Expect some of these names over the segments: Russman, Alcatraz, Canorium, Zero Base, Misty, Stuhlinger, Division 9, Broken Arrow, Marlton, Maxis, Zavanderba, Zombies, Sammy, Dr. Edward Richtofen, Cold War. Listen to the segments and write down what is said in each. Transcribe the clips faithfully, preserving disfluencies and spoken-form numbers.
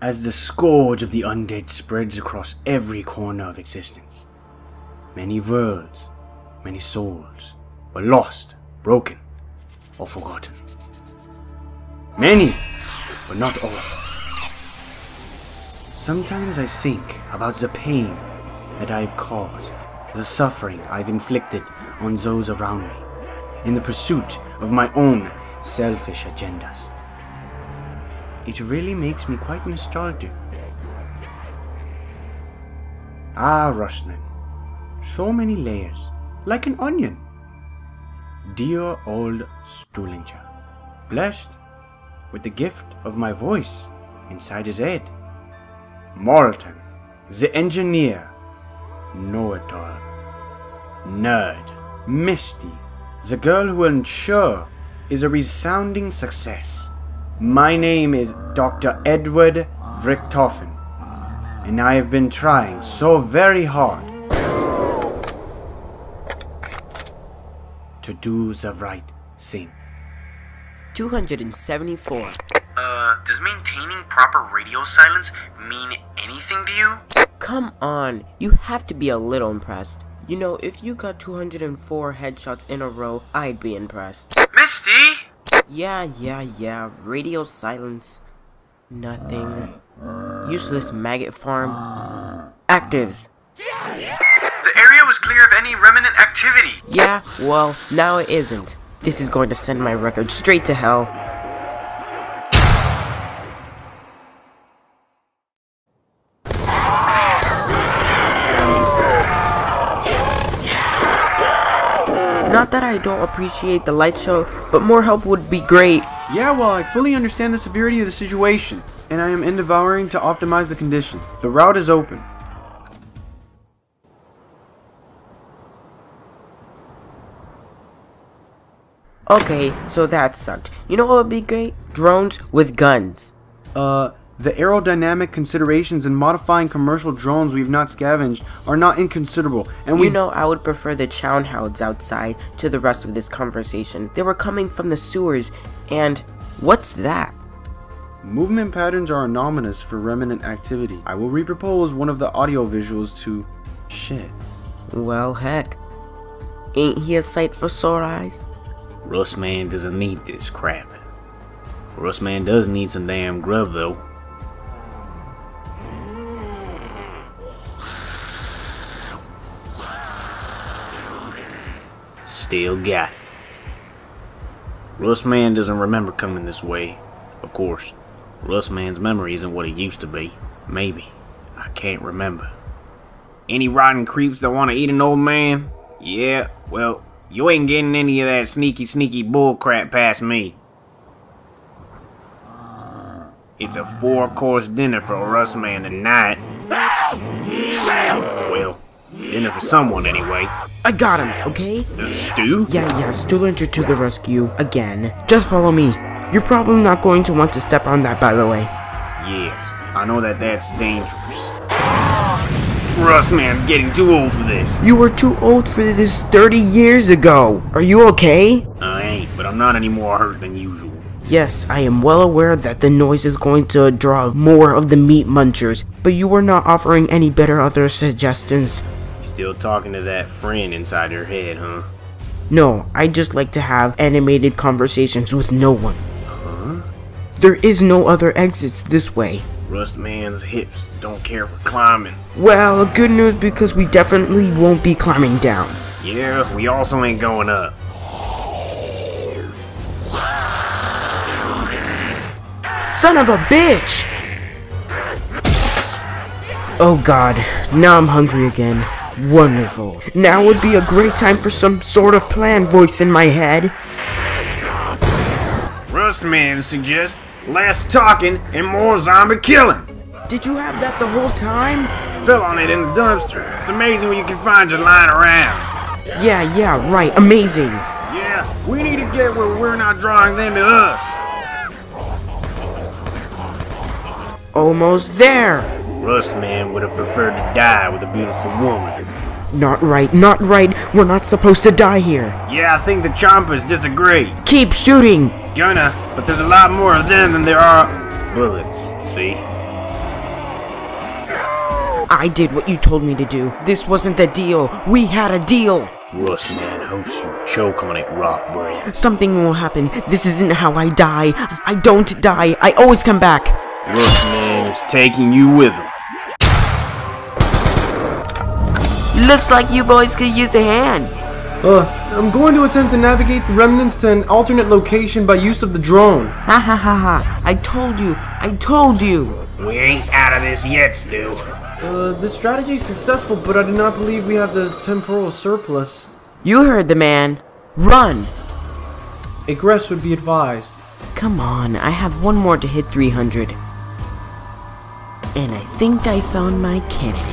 as the scourge of the undead spreads across every corner of existence. Many worlds, many souls were lost, broken, or forgotten. Many, but not all. Sometimes I think about the pain that I've caused, the suffering I've inflicted on those around me, in the pursuit of my own selfish agendas. It really makes me quite nostalgic. Ah, Russman. So many layers, like an onion. Dear old Stuhlinger, blessed with the gift of my voice inside his head. Marlton, the engineer, know-it-all, nerd, Misty, the girl who I'm sure is a resounding success. My name is Doctor Edward Richtofen, and I have been trying so very hard to do the right thing. two hundred seventy-four. Uh, does maintaining proper radio silence mean anything to you? Come on, you have to be a little impressed. You know, if you got two hundred four headshots in a row, I'd be impressed. Misty! Yeah, yeah, yeah. Radio silence. Nothing. Useless maggot farm. Actives! The area was clear of any remnant activity! Yeah, well, now it isn't. This is going to send my record straight to hell. Not that I don't appreciate the light show, but more help would be great. Yeah, well, I fully understand the severity of the situation, and I am endeavoring to optimize the condition. The route is open. Okay, so that sucked. You know what would be great? Drones with guns. Uh, the aerodynamic considerations in modifying commercial drones we've not scavenged are not inconsiderable, and we- You know, I would prefer the Chownhounds outside to the rest of this conversation. They were coming from the sewers, and what's that? Movement patterns are anomalous for remnant activity. I will repropose one of the audio visuals to- Shit. Well, heck. Ain't he a sight for sore eyes? Russman doesn't need this crap. Russman does need some damn grub, though. Still got it. Russman doesn't remember coming this way. Of course, Russman's memory isn't what it used to be. Maybe. I can't remember. Any rotten creeps that want to eat an old man? Yeah, well, you ain't getting any of that sneaky, sneaky bullcrap past me. It's a four-course dinner for Russman tonight. Well, dinner for someone anyway. I got him, okay? Uh, Stu? Yeah, yeah, Stuhlinger to the rescue again. Just follow me. You're probably not going to want to step on that, by the way. Yes, I know that that's dangerous. Russman's getting too old for this. You were too old for this thirty years ago. Are you okay? I ain't, but I'm not any more hurt than usual. Yes, I am well aware that the noise is going to draw more of the meat munchers, but you were not offering any better other suggestions. You still talking to that friend inside her head, huh? No, I just like to have animated conversations with no one. Huh? There is no other exits this way. Rustman's hips don't care for climbing. Well, good news because we definitely won't be climbing down. Yeah, we also ain't going up. Son of a bitch! Oh god, now I'm hungry again. Wonderful. Now would be a great time for some sort of plan voice in my head. Russman suggests less talking and more zombie killing. Did you have that the whole time? Fell on it in the dumpster. It's amazing what you can find just lying around. Yeah, yeah, right, amazing. Yeah, we need to get where we're not drawing them to us. Almost there! Russman would have preferred to die with a beautiful woman. Not right, not right. We're not supposed to die here. Yeah, I think the Chompers disagree. Keep shooting! Gonna, but there's a lot more of them than there are bullets, see? I did what you told me to do. This wasn't the deal. We had a deal. Russman hopes you choke on it, rock brain. Something will happen. This isn't how I die. I don't die. I always come back. Russman is taking you with him. Looks like you boys could use a hand. Uh, I'm going to attempt to navigate the remnants to an alternate location by use of the drone. Ha ha ha ha. I told you. I told you. We ain't out of this yet, Stu. Uh, the strategy is successful, but I do not believe we have the temporal surplus. You heard the man. Run. Egress would be advised. Come on. I have one more to hit three hundred. And I think I found my candidate.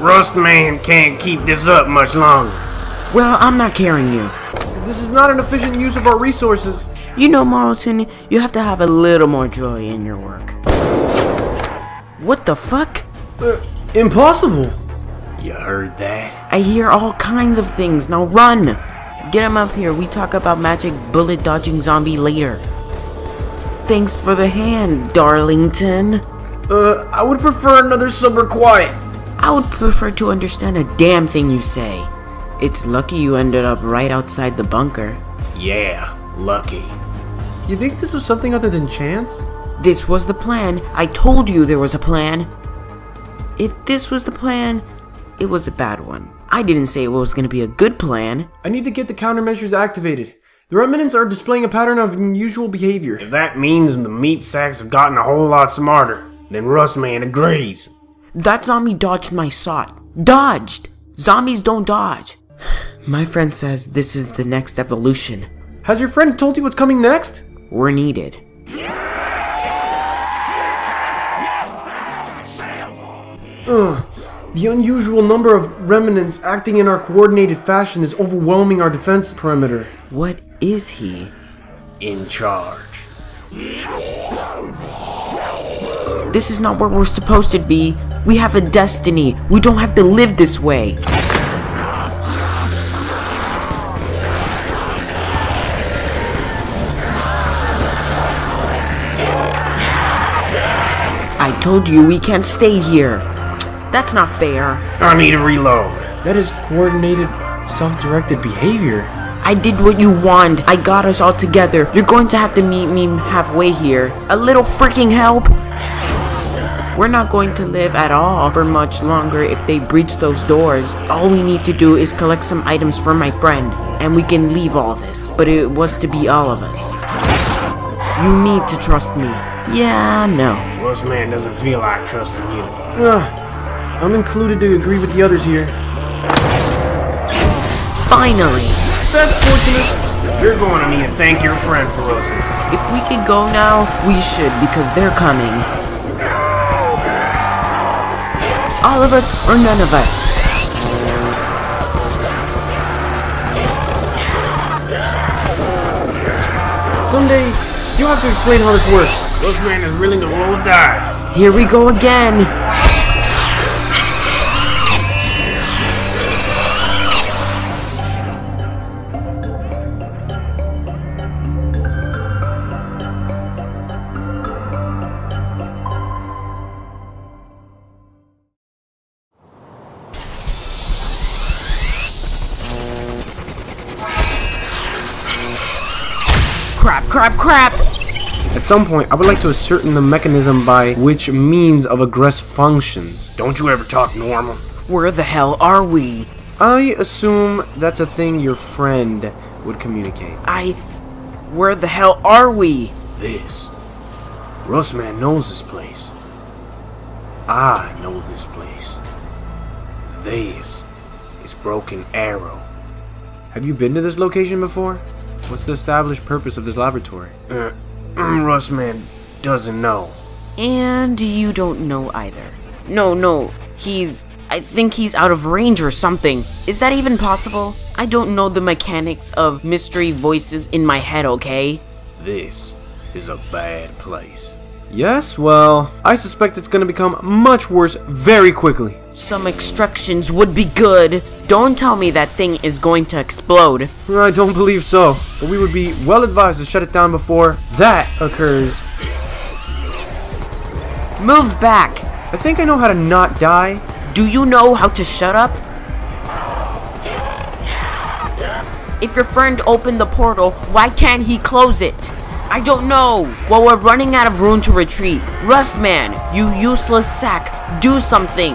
Rustman can't keep this up much longer. Well, I'm not carrying you. This is not an efficient use of our resources. You know, Marlton, you have to have a little more joy in your work. What the fuck? Uh, impossible. You heard that? I hear all kinds of things. Now run. Get him up here. We talk about magic bullet dodging zombie later. Thanks for the hand, Darlington. Uh, I would prefer another sober quiet. I would prefer to understand a damn thing you say. It's lucky you ended up right outside the bunker. Yeah, lucky. You think this was something other than chance? This was the plan. I told you there was a plan. If this was the plan, it was a bad one. I didn't say it was going to be a good plan. I need to get the countermeasures activated. The remnants are displaying a pattern of unusual behavior. If that means the meat sacks have gotten a whole lot smarter, then Russman agrees. That zombie dodged my shot. Dodged! Zombies don't dodge. My friend says this is the next evolution. Has your friend told you what's coming next? We're needed. Ugh. The unusual number of remnants acting in our coordinated fashion is overwhelming our defense perimeter. What is he? In charge. This is not where we're supposed to be. We have a destiny. We don't have to live this way. I told you we can't stay here. That's not fair. I need a reload. That is coordinated, self-directed behavior. I did what you want. I got us all together. You're going to have to meet me halfway here. A little freaking help. We're not going to live at all for much longer if they breach those doors. All we need to do is collect some items from my friend, and we can leave all this. But it was to be all of us. You need to trust me. Yeah, no. Russman doesn't feel like trusting you. Uh, I'm included to agree with the others here. Finally! That's fortunate. You're going to need to thank your friend for Russman. If we could go now, we should, because they're coming. All of us or none of us. Someday, you'll have to explain how this works. Russman is willing to roll dice. Here we go again. Crap, crap! At some point, I would like to ascertain the mechanism by which means of aggress functions. Don't you ever talk normal. Where the hell are we? I assume that's a thing your friend would communicate. I... Where the hell are we? This. Russman knows this place. I know this place. This is Broken Arrow. Have you been to this location before? What's the established purpose of this laboratory? Uh, Russman doesn't know. And you don't know either. No, no, he's... I think he's out of range or something. Is that even possible? I don't know the mechanics of mystery voices in my head, okay? This is a bad place. Yes, well, I suspect it's gonna become much worse very quickly. Some extractions would be good. Don't tell me that thing is going to explode. I don't believe so, but we would be well advised to shut it down before that occurs. Move back! I think I know how to not die. Do you know how to shut up? If your friend opened the portal, why can't he close it? I don't know. Well, we're running out of room to retreat. Russman, you useless sack, do something.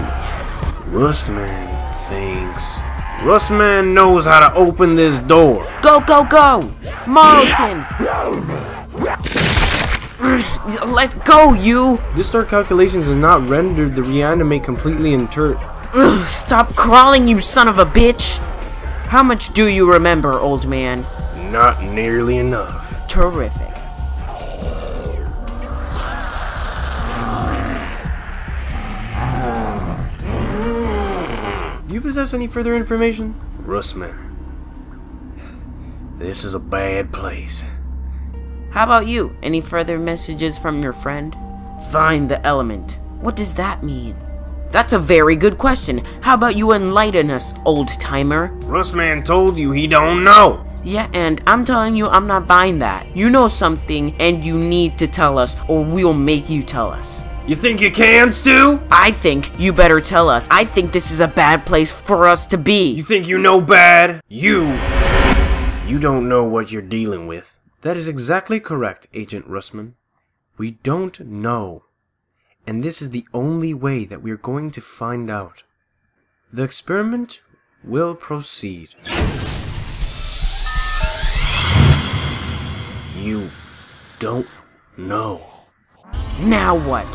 Russman thinks. Russman knows how to open this door. Go, go, go! Marlton! Let go, you! Distort calculations have not rendered the reanimate completely inert. Stop crawling, you son of a bitch! How much do you remember, old man? Not nearly enough. Terrific. Do you possess any further information? Russman, this is a bad place. How about you? Any further messages from your friend? Find the element. What does that mean? That's a very good question. How about you enlighten us, old-timer? Russman told you he don't know. Yeah, and I'm telling you I'm not buying that. You know something, and you need to tell us, or we'll make you tell us. You think you can, Stu? I think you better tell us. I think this is a bad place for us to be. You think you know bad? You... You don't know what you're dealing with. That is exactly correct, Agent Russman. We don't know. And this is the only way that we are going to find out. The experiment will proceed. You don't know. Now what?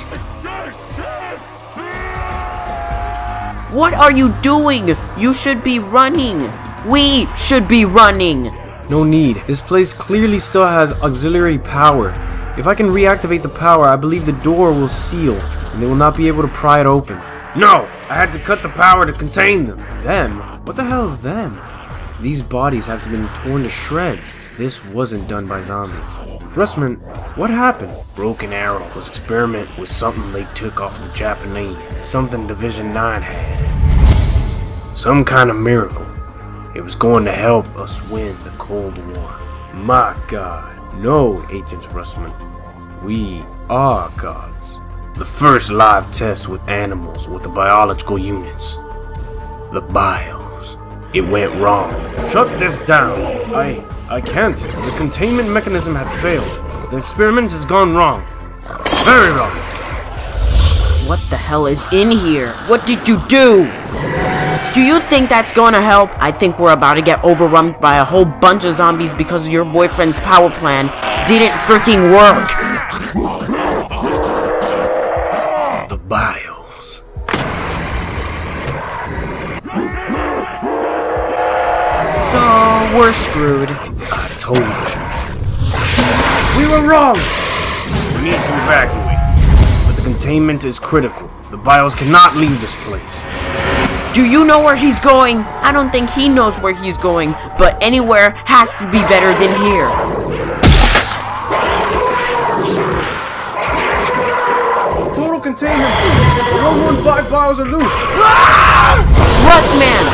What are you doing? You should be running. We should be running. No need. This place clearly still has auxiliary power. If I can reactivate the power, I believe the door will seal, and they will not be able to pry it open. No! I had to cut the power to contain them. Them? What the hell is them? These bodies have been torn to shreds. This wasn't done by zombies. Russman, what happened? Broken Arrow was experimenting with something they took off of the Japanese. Something Division nine had. Some kind of miracle. It was going to help us win the Cold War. My God. No, Agent Russman. We are gods. The first live test with animals with the biological units. The bios. It went wrong. Shut this down. I... I can't. The containment mechanism had failed. The experiment has gone wrong. Very wrong. What the hell is in here? What did you do? Do you think that's gonna help? I think we're about to get overwhelmed by a whole bunch of zombies because your boyfriend's power plan didn't freaking work. The bios. So, we're screwed. I told you. We were wrong! We need to evacuate. But the containment is critical. The bios cannot leave this place. Do you know where he's going? I don't think he knows where he's going, but anywhere has to be better than here. Total containment. The one fifteen bios are loose. Ah! Russman!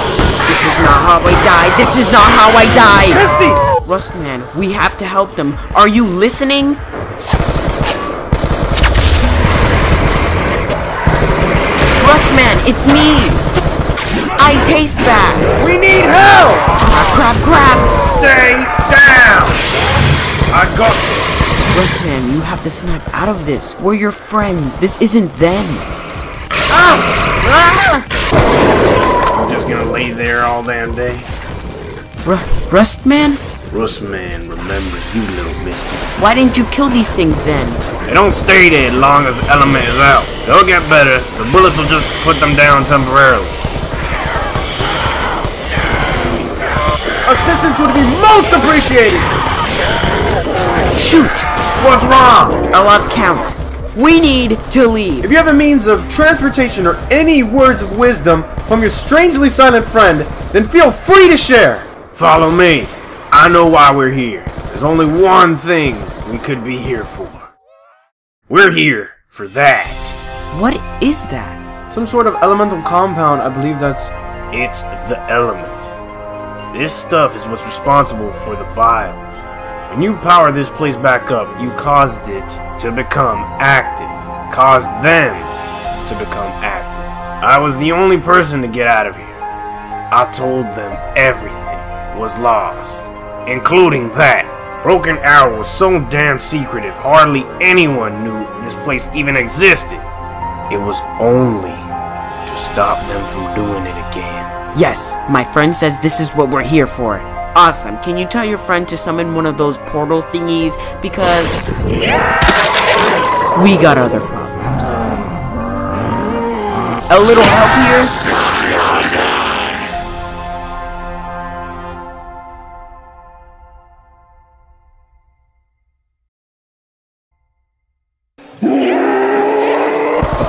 This is not how I die. This is not how I die. Misty! Russman, we have to help them. Are you listening? Russman, it's me! I taste bad! We need help! Crap, crap, crap! Stay down! I got this! Russman, you have to snap out of this. We're your friends. This isn't them. Ah! Ah! I'm just gonna lay there all damn day. Ru Russman? Russman remembers you, little Misty. Why didn't you kill these things then? They don't stay there as long as the element is out. They'll get better. The bullets will just put them down temporarily. Assistance would be most appreciated! Shoot! What's wrong? I lost count. We need to leave. If you have a means of transportation or any words of wisdom from your strangely silent friend, then feel free to share. Follow me. I know why we're here. There's only one thing we could be here for. We're here for that. What is that? Some sort of elemental compound, I believe that's... It's the element. This stuff is what's responsible for the bios. When you power this place back up, you caused it to become active. Caused them to become active. I was the only person to get out of here. I told them everything was lost, including that. Broken Arrow was so damn secretive, hardly anyone knew this place even existed. It was only to stop them from doing it again. Yes, my friend says this is what we're here for. Awesome, can you tell your friend to summon one of those portal thingies, because we got other problems. A little help here?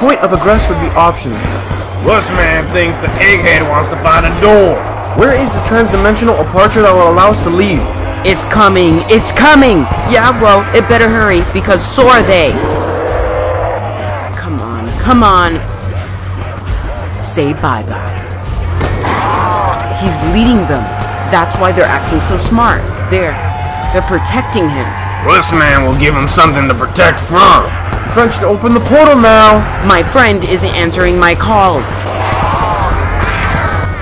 Point of aggress would be optional. Russman thinks the egghead wants to find a door. Where is the transdimensional departure that will allow us to leave? It's coming, it's coming! Yeah, well, it better hurry, because so are they. Come on, come on. Say bye-bye. He's leading them. That's why they're acting so smart. They're, they're protecting him. Russman will give him something to protect from. French to open the portal now! My friend isn't answering my calls.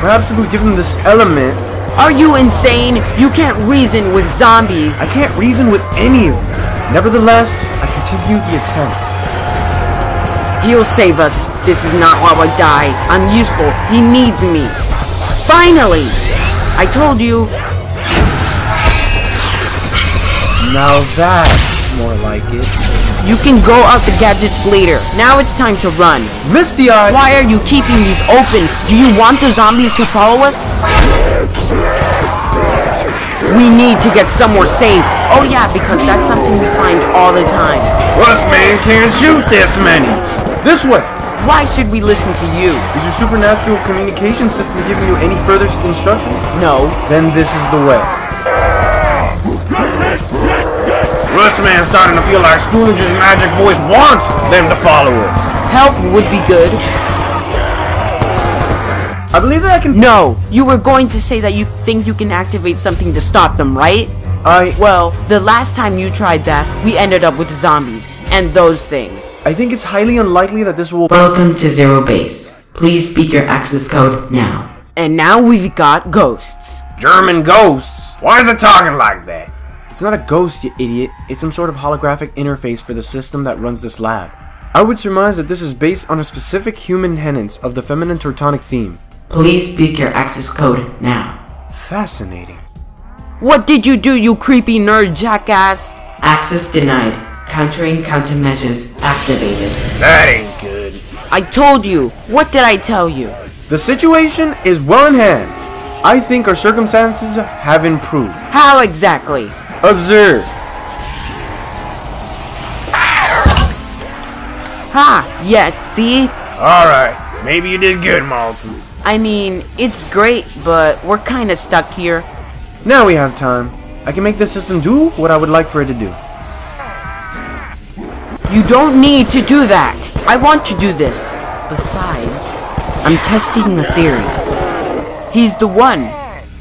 Perhaps if we give him this element... Are you insane? You can't reason with zombies! I can't reason with any of you. Nevertheless, I continue the attempt. He'll save us. This is not how I die. I'm useful. He needs me. Finally! I told you. Now that's more like it. You can go out the gadgets later. Now it's time to run. Misty Eye! Why are you keeping these open? Do you want the zombies to follow us? We need to get somewhere safe. Oh yeah, because that's something we find all the time. Russman can't shoot this many. This way! Why should we listen to you? Is your supernatural communication system giving you any further instructions? No. Then this is the way. Russman's starting to feel like Stuhlinger's magic voice wants them to follow it. Help would be good. I believe that I can... No! You were going to say that you think you can activate something to stop them, right? I... Well, the last time you tried that, we ended up with zombies and those things. I think it's highly unlikely that this will... Welcome to Zero Base. Please speak your access code now. And now we've got ghosts. German ghosts? Why is it talking like that? It's not a ghost, you idiot. It's some sort of holographic interface for the system that runs this lab. I would surmise that this is based on a specific human tenets of the feminine Teutonic theme. Please speak your access code now. Fascinating. What did you do, you creepy nerd jackass? Access denied. Countering countermeasures activated. That ain't good. I told you. What did I tell you? The situation is well in hand. I think our circumstances have improved. How exactly? Observe. Ha! Yes, see? Alright, maybe you did good, Marlton. I mean, it's great, but we're kinda stuck here. Now we have time. I can make this system do what I would like for it to do. You don't need to do that! I want to do this. Besides, I'm testing the theory. He's the one.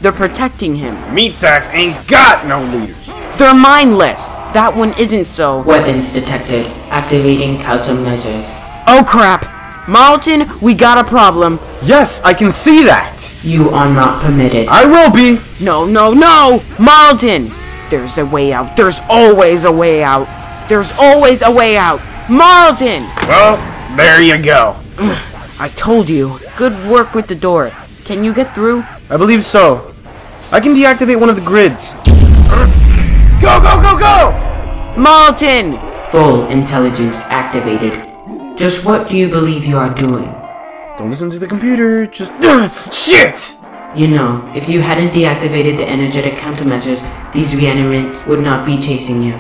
They're protecting him. Meat sacks ain't got no leaders. They're mindless. That one isn't so. Weapons detected. Activating countermeasures. Oh crap! Marlton, we got a problem. Yes, I can see that. You are not permitted. I will be. No, no, no! Marlton! There's a way out. There's always a way out. There's always a way out. Marlton! Well, there you go. I told you. Good work with the door. Can you get through? I believe so. I can deactivate one of the grids. Go, go, go, go! Marlton! Full intelligence activated. Just what do you believe you are doing? Don't listen to the computer, just... Shit! You know, if you hadn't deactivated the energetic countermeasures, these reanimates would not be chasing you.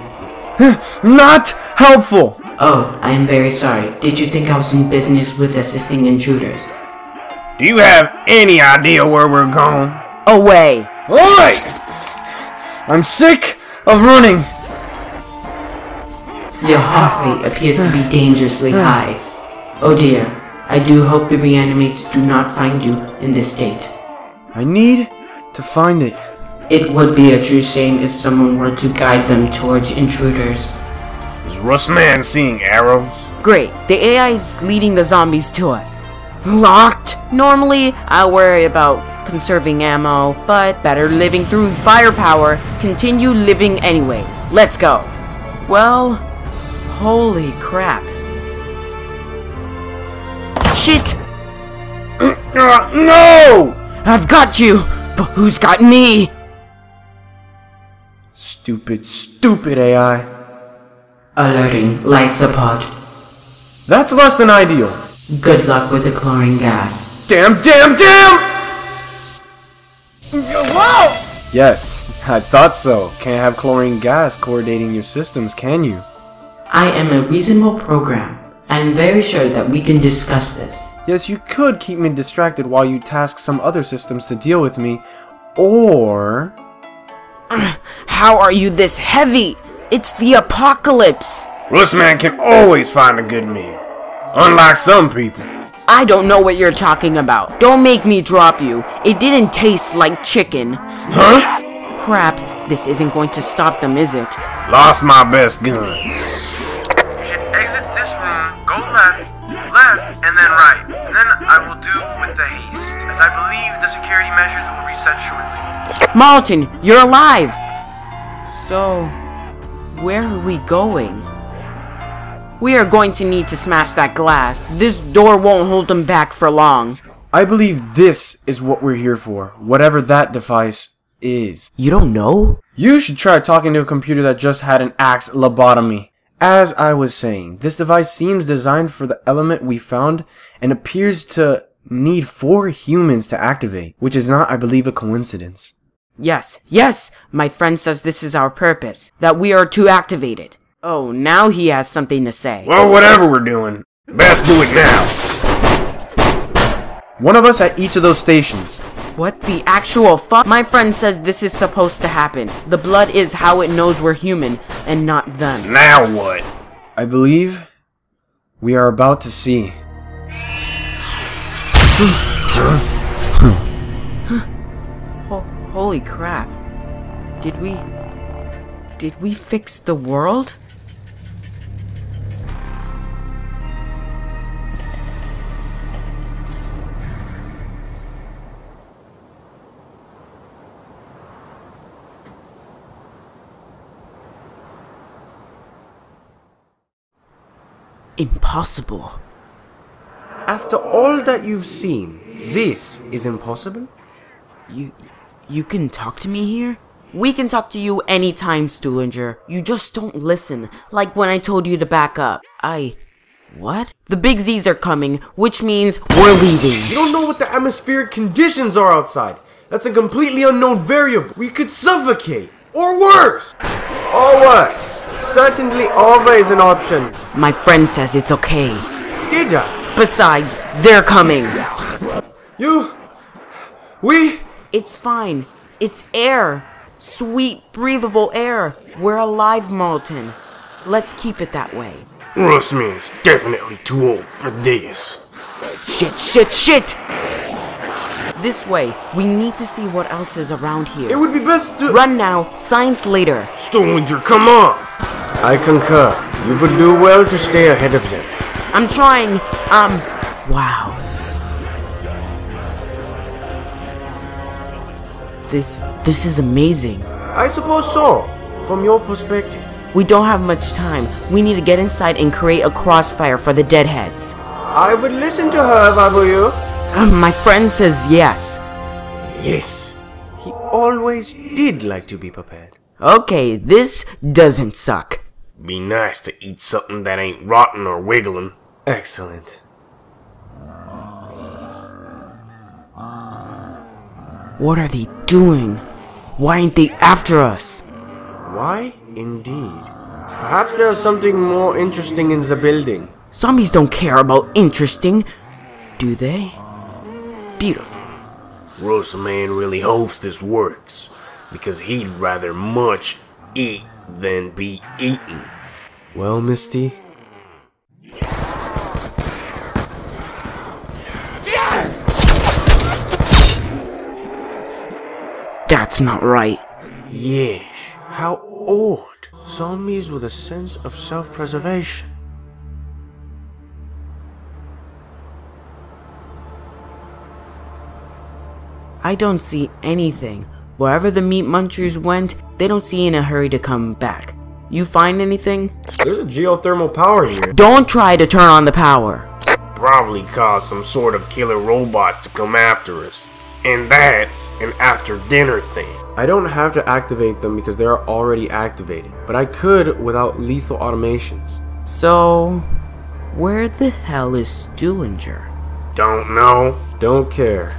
Not helpful! Oh, I am very sorry. Did you think I was in business with assisting intruders? Do you have any idea where we're going? Away! Alright! I'm sick of running! Your heart rate appears to be dangerously high. Oh dear, I do hope the reanimates do not find you in this state. I need to find it. It would be a true shame if someone were to guide them towards intruders. Is Russman seeing arrows? Great, the A I is leading the zombies to us. Locked? Normally, I worry about conserving ammo, but better living through firepower. Continue living anyways. Let's go. Well, holy crap. Shit! Uh, no! I've got you, but who's got me? Stupid, stupid A I. Alerting life support. That's less than ideal. Good luck with the chlorine gas. Damn, damn, damn! Whoa! Yes, I thought so. Can't have chlorine gas coordinating your systems, can you? I am a reasonable program. I am very sure that we can discuss this. Yes, you could keep me distracted while you task some other systems to deal with me, or... How are you this heavy? It's the apocalypse! Russman can always find a good meal. Unlike some people. I don't know what you're talking about. Don't make me drop you. It didn't taste like chicken. Huh? Crap, this isn't going to stop them, is it? Lost my best gun. You should exit this room, go left, left, and then right. Then I will do with the haste, as I believe the security measures will reset shortly. Marlton, you're alive! So, where are we going? We are going to need to smash that glass. This door won't hold them back for long. I believe this is what we're here for, whatever that device is. You don't know? You should try talking to a computer that just had an axe lobotomy. As I was saying, this device seems designed for the element we found and appears to need four humans to activate, which is not, I believe, a coincidence. Yes, yes, my friend says this is our purpose, that we are to activate it. Oh, now he has something to say. Well, whatever we're doing, best do it now. One of us at each of those stations. What the actual fuck? My friend says this is supposed to happen. The blood is how it knows we're human and not them. Now what? I believe we are about to see. Holy crap. Did we... Did we fix the world? Impossible. After all that you've seen, this is impossible? You you can talk to me here? We can talk to you anytime, Stuhlinger. You just don't listen, like when I told you to back up. I... what? The big Z's are coming, which means we're leaving. You don't know what the atmospheric conditions are outside. That's a completely unknown variable. We could suffocate, or worse. Or worse. Certainly always an option. My friend says it's okay. Did I? Besides, they're coming. You... we... It's fine. It's air. Sweet, breathable air. We're alive, Marlton. Let's keep it that way. Russman is definitely too old for this. Shit, shit, shit! This way. We need to see what else is around here. It would be best to... Run now. Science later. Stuhlinger, come on! I concur. You would do well to stay ahead of them. I'm trying. Um, wow. This... This is amazing. I suppose so, from your perspective. We don't have much time. We need to get inside and create a crossfire for the deadheads. I would listen to her if I were you. Um, my friend says yes. Yes. He always did like to be prepared. Okay, this doesn't suck. Be nice to eat something that ain't rotten or wiggling. Excellent. What are they doing? Why ain't they after us? Why, indeed. Perhaps there is something more interesting in the building. Zombies don't care about interesting, do they? Beautiful. Russman really hopes this works, because he'd rather much eat than be eaten. Well, Misty... That's not right. Yes, how odd. zombies with a sense of self-preservation. I don't see anything. Wherever the meat munchers went, they don't seem in a hurry to come back. You find anything? There's a geothermal power here. Don't try to turn on the power. Probably caused some sort of killer robots to come after us. And that's an after-dinner thing. I don't have to activate them because they are already activated, but I could without lethal automations. So, where the hell is Stuhlinger? Don't know. Don't care.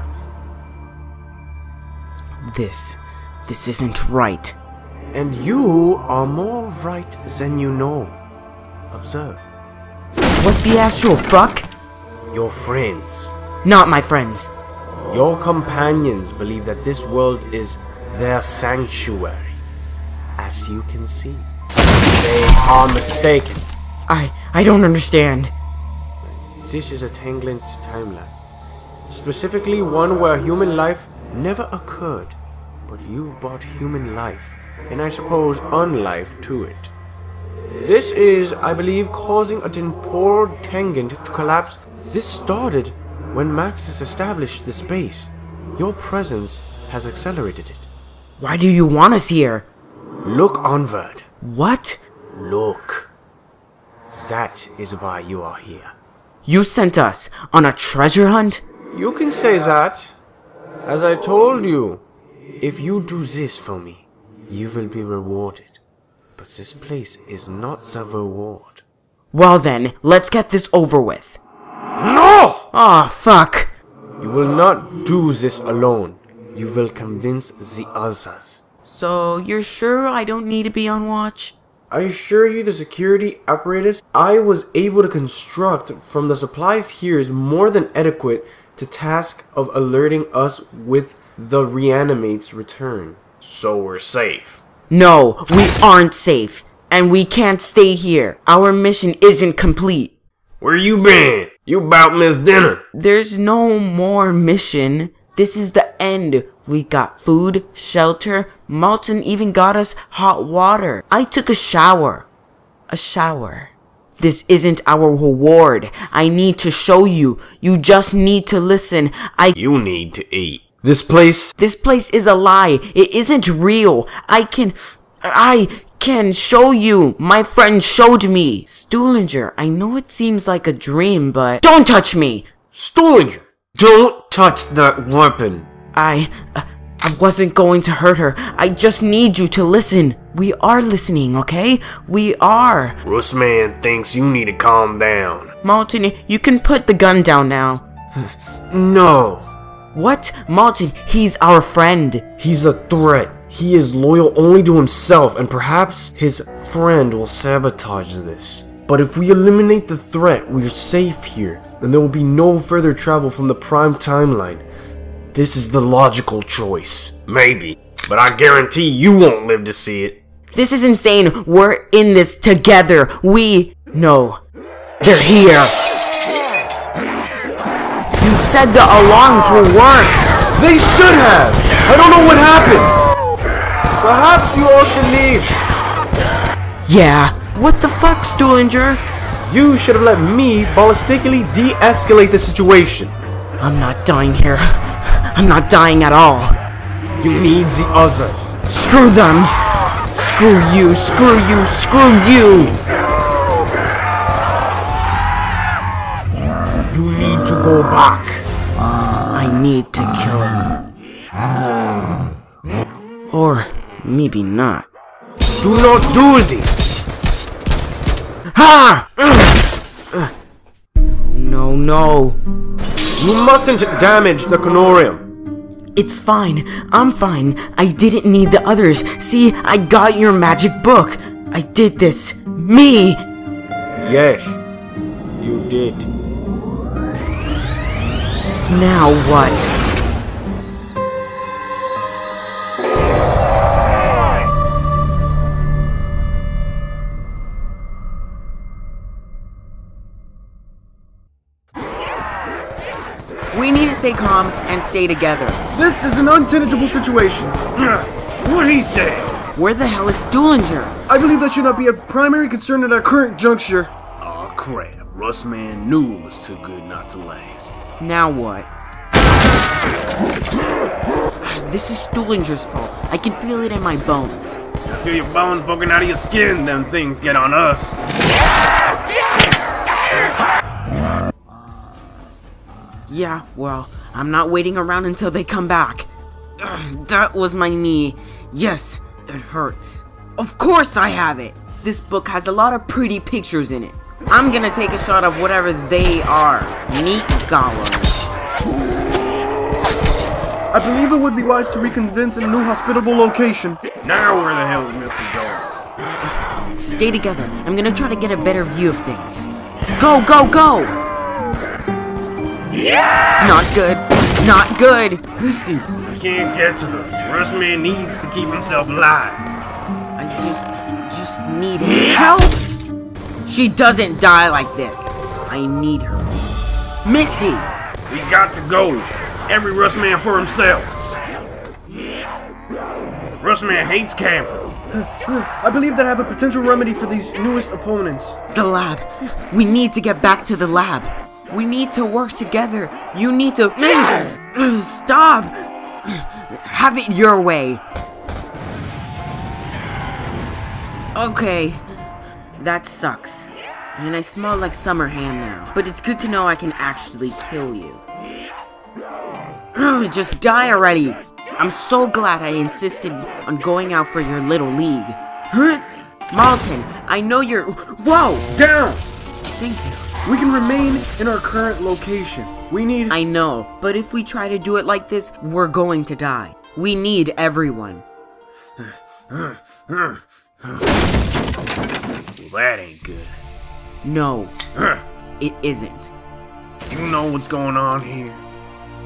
This, this isn't right. And you are more right than you know. Observe. What the actual fuck? Your friends. Not my friends. Your companions believe that this world is their sanctuary, as you can see. They are mistaken. I, I don't understand. This is a tangled timeline. Specifically one where human life never occurred, but you've brought human life, and I suppose unlife, to it. This is, I believe, causing a temporal tangent to collapse. This started when Maxis established the space. Your presence has accelerated it. Why do you want us here? Look onward. What? Look. That is why you are here. You sent us on a treasure hunt? You can say that. As I told you, if you do this for me, you will be rewarded. But this place is not the reward. Well then, let's get this over with. No! Aw, oh, fuck. You will not do this alone. You will convince the others. So, you're sure I don't need to be on watch? I assure you the security apparatus I was able to construct from the supplies here is more than adequate to task of alerting us with the reanimate's return. So we're safe. No, we aren't safe. And we can't stay here. Our mission isn't complete. Where you been? You about missed dinner. There's no more mission. This is the end. We got food, shelter. Marlton even got us hot water. I took a shower. A shower. This isn't our reward. I need to show you. You just need to listen. I- You need to eat. This place- This place is a lie. It isn't real. I can- I- can show you. My friend showed me. Stuhlinger, I know it seems like a dream, but... Don't touch me! Stuhlinger! Don't touch that weapon! I... Uh, I wasn't going to hurt her. I just need you to listen. We are listening, okay? We are. Russman thinks you need to calm down. Marlton, you can put the gun down now. No. What? Marlton, he's our friend. He's a threat. He is loyal only to himself, and perhaps his friend will sabotage this. But if we eliminate the threat, we are safe here, and there will be no further travel from the prime timeline. This is the logical choice. Maybe, but I guarantee you won't live to see it. This is insane. We're in this together. We... No. They're here. You said the alarms will work. They should have. I don't know what happened. Perhaps you all should leave. Yeah. What the fuck, Stuhlinger? You should have let me ballistically de-escalate the situation. I'm not dying here. I'm not dying at all. You need the others. Screw them. Screw you, screw you, screw you. You need to go back. I need to kill him. Or... maybe not. Do not do this! Ha! No, no. You mustn't damage the Canorium. It's fine. I'm fine. I didn't need the others. See, I got your magic book. I did this. Me! Yes, you did. Now what? We need to stay calm and stay together. This is an untenable situation. What he said? Where the hell is Stuhlinger? I believe that should not be of primary concern at our current juncture. Aw, oh, crap. Russman knew it was too good not to last. Now what? This is Stuhlinger's fault. I can feel it in my bones. I feel your bones poking out of your skin. Them things get on us. Yeah, well, I'm not waiting around until they come back. Ugh, that was my knee. Yes, it hurts. Of course I have it! This book has a lot of pretty pictures in it. I'm gonna take a shot of whatever they are. Meat golems. I believe it would be wise to reconvince a new hospitable location. Now where the hell is Misty going? Stay together. I'm gonna try to get a better view of things. Go, go, go! Yeah! Not good. Not good! Misty! I can't get to them. Russman needs to keep himself alive. I just... just need help! She doesn't die like this. I need her. Misty! We got to go. Every Russman for himself. Russman hates camping. I believe that I have a potential remedy for these newest opponents. The lab. We need to get back to the lab. We need to work together. You need to... Stop! Have it your way. Okay. That sucks. And I smell like summer ham now. But it's good to know I can actually kill you. Just die already! I'm so glad I insisted on going out for your little league. Huh? Marlton, I know you're- Whoa! Down! Thank you. We can remain in our current location. We need- I know, but if we try to do it like this, we're going to die. We need everyone. Well, that ain't good. No, it isn't. You know what's going on here.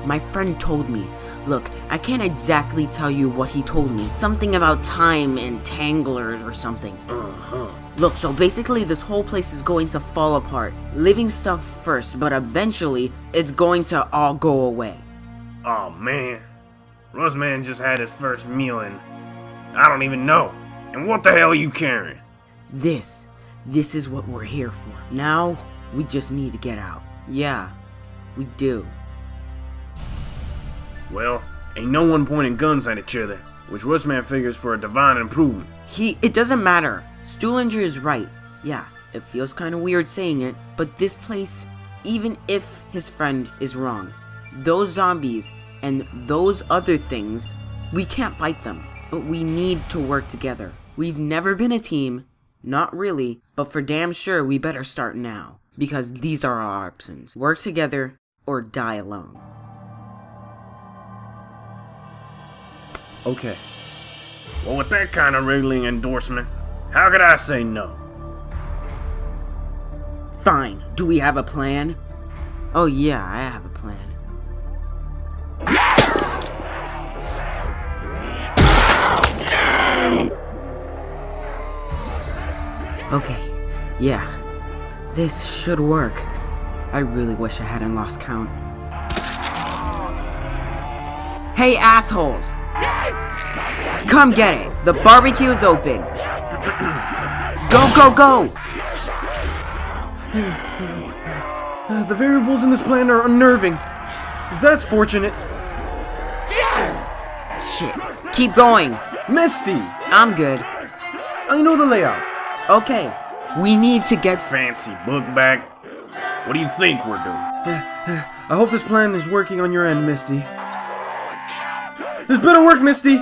My friend told me. Look, I can't exactly tell you what he told me. Something about time and tanglers or something. Uh-huh. Look, so basically this whole place is going to fall apart. Living stuff first, but eventually it's going to all go away. Oh man. Russman just had his first meal and I don't even know. And what the hell are you carrying? This. This is what we're here for. Now, we just need to get out. Yeah, we do. Well, ain't no one pointing guns at each other, which Russman figures for a divine improvement. He- it doesn't matter. Stuhlinger is right. Yeah, it feels kinda weird saying it, but this place, even if his friend is wrong, those zombies and those other things, we can't fight them, but we need to work together. We've never been a team, not really, but for damn sure we better start now, because these are our options. Work together or die alone. Okay. Well, with that kind of wriggling endorsement, how could I say no? Fine. Do we have a plan? Oh yeah, I have a plan. Okay. Yeah. This should work. I really wish I hadn't lost count. Hey, assholes! Come get it! The barbecue is open! Go, go, go! Uh, the variables in this plan are unnerving. That's fortunate. Shit. Keep going! Misty! I'm good. I know the layout. Okay. We need to get fancy book back. What do you think we're doing? Uh, uh, I hope this plan is working on your end, Misty. This better work, Misty!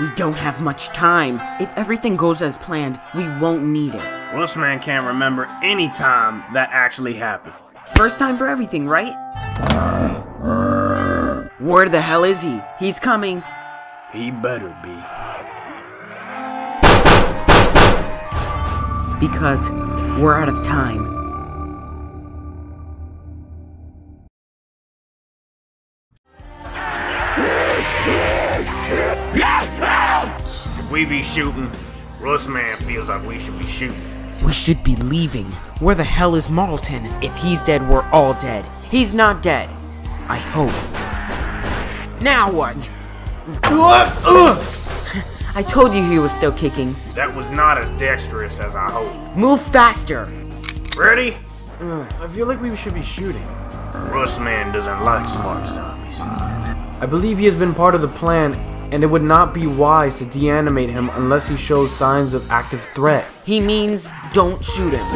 We don't have much time. If everything goes as planned, we won't need it. Russman can't remember any time that actually happened. First time for everything, right? Where the hell is he? He's coming. He better be. Because we're out of time. We be shooting. Russman feels like we should be shooting. We should be leaving. Where the hell is Marlton? If he's dead, we're all dead. He's not dead. I hope. Now what? What? I told you he was still kicking. That was not as dexterous as I hoped. Move faster! Ready? Uh, I feel like we should be shooting. Russman doesn't like smart zombies. I believe he has been part of the plan, and it would not be wise to deanimate him unless he shows signs of active threat. He means don't shoot him.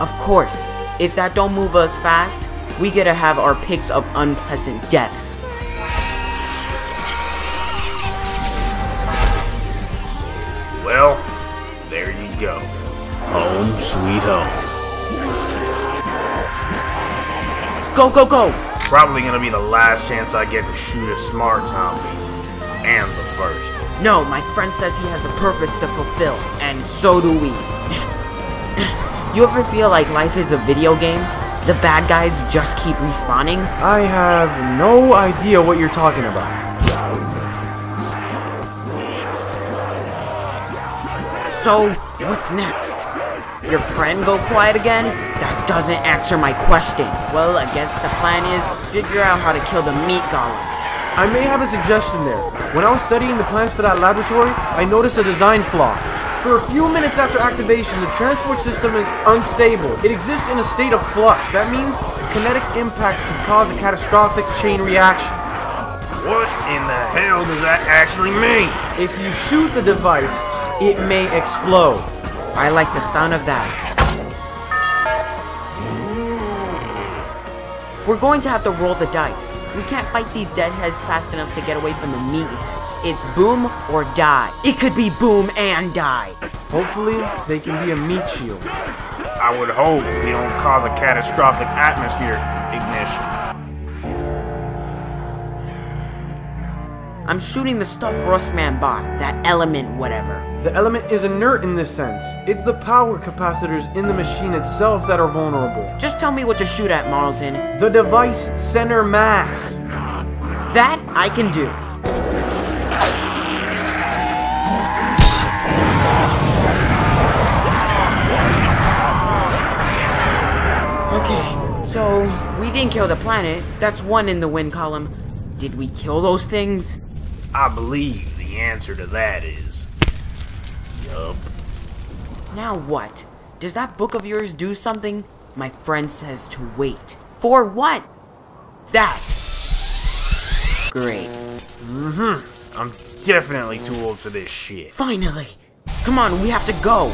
Of course, if that don't move us fast, we gotta have our picks of unpleasant deaths. Well, there you go. Home sweet home. Go, go, go! Probably gonna be the last chance I get to shoot a smart zombie. And the first. No, my friend says he has a purpose to fulfill, and so do we. You ever feel like life is a video game? The bad guys just keep respawning? I have no idea what you're talking about. So, what's next? Your friend go quiet again? That doesn't answer my question. Well, I guess the plan is figure out how to kill the meat golems. I may have a suggestion there. When I was studying the plans for that laboratory, I noticed a design flaw. For a few minutes after activation, the transport system is unstable. It exists in a state of flux. That means kinetic impact can cause a catastrophic chain reaction. What in the hell does that actually mean? If you shoot the device, it may explode. I like the sound of that. We're going to have to roll the dice. We can't fight these deadheads fast enough to get away from the meat. It's boom or die. It could be boom and die. Hopefully, they can be a meat shield. I would hope they don't cause a catastrophic atmosphere ignition. I'm shooting the stuff Russman bought, that element whatever. The element is inert in this sense. It's the power capacitors in the machine itself that are vulnerable. Just tell me what to shoot at, Marlton. The device center mass. That I can do. Okay, so we didn't kill the planet. That's one in the win column. Did we kill those things? I believe the answer to that is... yup. Now what? Does that book of yours do something? My friend says to wait. For what? That! Great. Mm-hmm. I'm definitely too old for this shit. Finally! Come on, we have to go!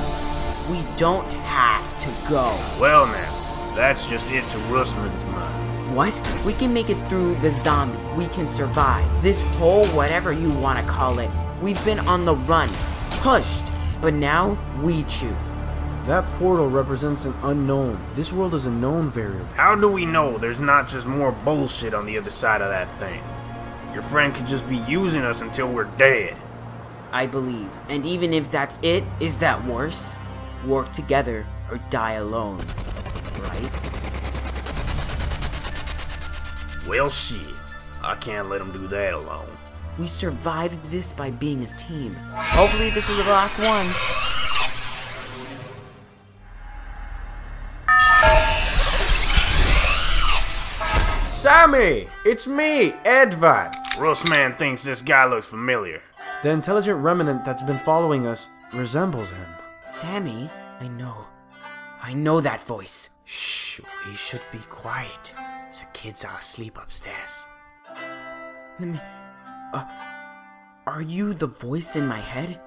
We don't have to go. Well now. That's just it to Russman's mind. What? We can make it through the zombie. We can survive. This whole whatever you want to call it. We've been on the run. Pushed. But now, we choose. That portal represents an unknown. This world is a known variable. How do we know there's not just more bullshit on the other side of that thing? Your friend could just be using us until we're dead. I believe. And even if that's it, is that worse? Work together or die alone. Well, shit. I can't let him do that alone. We survived this by being a team. Hopefully this is the last one. Sammy! It's me, Edward. Russman thinks this guy looks familiar. The intelligent remnant that's been following us resembles him. Sammy? I know. I know that voice. Shh, we should be quiet. The kids are asleep upstairs. Let me... Uh, are you the voice in my head?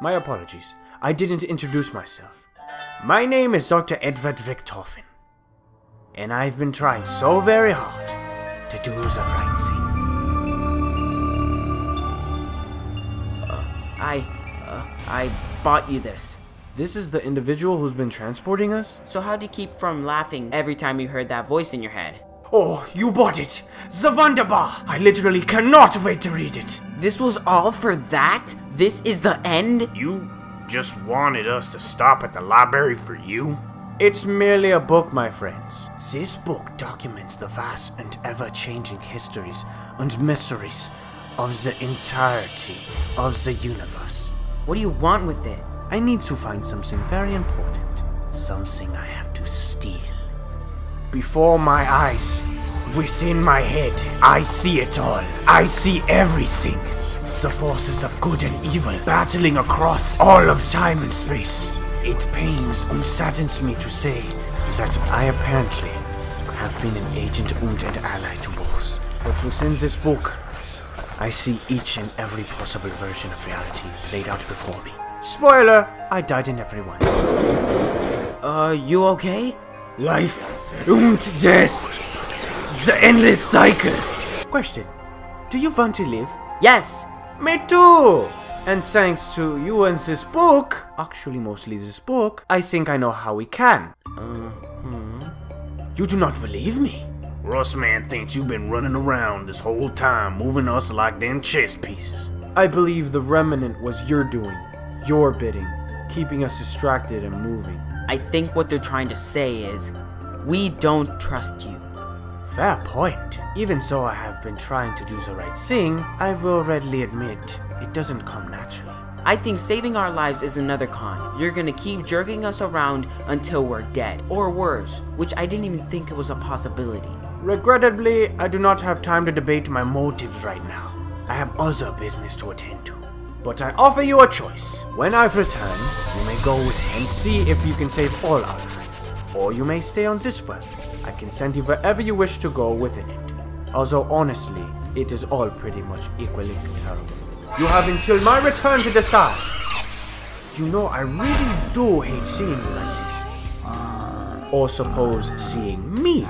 My apologies. I didn't introduce myself. My name is Doctor Edward Richtofen. And I've been trying so very hard to do the right thing. Uh, I... Uh, I bought you this. This is the individual who's been transporting us? So how'd you keep from laughing every time you heard that voice in your head? Oh, you bought it! Zavanderba! I literally cannot wait to read it! This was all for that? This is the end? You just wanted us to stop at the library for you? It's merely a book, my friends. This book documents the vast and ever-changing histories and mysteries of the entirety of the universe. What do you want with it? I need to find something very important. Something I have to steal. Before my eyes, within my head, I see it all. I see everything. the forces of good and evil battling across all of time and space. It pains and saddens me to say that I apparently have been an agent and an ally to both. But within this book, I see each and every possible version of reality laid out before me. Spoiler! I died in every one. Uh, you okay? Life and death! The endless cycle! Question, do you want to live? Yes! Me too! And thanks to you and this book, actually mostly this book, I think I know how we can. Mm-hmm. You do not believe me? Russman thinks you've been running around this whole time, moving us like them chess pieces. I believe the remnant was your doing, your bidding, keeping us distracted and moving. I think what they're trying to say is, we don't trust you. Fair point. Even so, I have been trying to do the right thing. I will readily admit, it doesn't come naturally. I think saving our lives is another con. You're gonna keep jerking us around until we're dead, or worse, which I didn't even think it was a possibility. Regrettably, I do not have time to debate my motives right now. I have other business to attend to. But I offer you a choice. When I return, you may go with me and see if you can save all our lives. Or you may stay on this web. I can send you wherever you wish to go within it. Although honestly, it is all pretty much equally terrible. You have until my return to decide. You know, I really do hate seeing you like this. Or suppose seeing me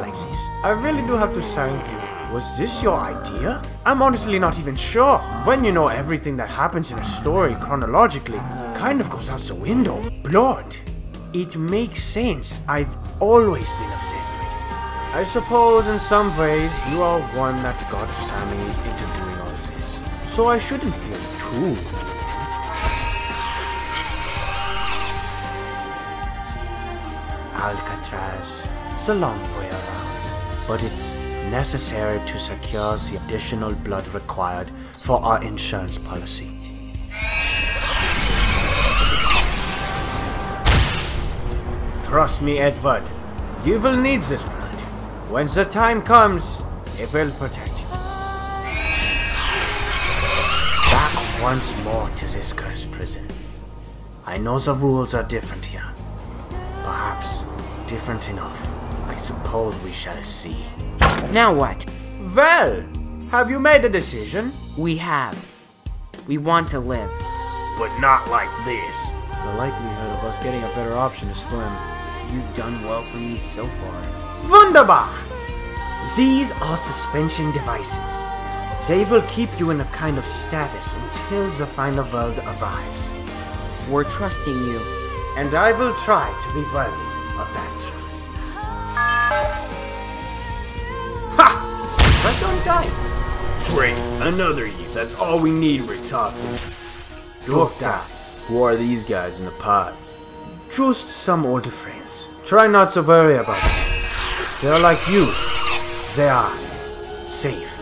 like this. I really do have to thank you. Was this your idea? I'm honestly not even sure. When you know everything that happens in a story chronologically kind of goes out the window. Blood. It makes sense. I've always been obsessed with it. I suppose in some ways you are one that got Sammy into doing all this. So I shouldn't feel too guilty. Alcatraz. It's a long way around. But it's necessary to secure the additional blood required for our insurance policy. Trust me, Edward, you will need this blood. When the time comes, it will protect you. Back once more to this cursed prison. I know the rules are different here. Perhaps different enough. I suppose we shall see. Now what? Well, have you made a decision? We have. We want to live. But not like this. The likelihood of us getting a better option is slim. You've done well for me so far. Wunderbar! These are suspension devices. They will keep you in a kind of status until the final world arrives. We're trusting you. And I will try to be worthy of that trust. I don't die. Great, another you. That's all we need, Richtofen. Doctor, who are these guys in the pods? Just some old friends. Try not to worry about them. They're like you. They are safe.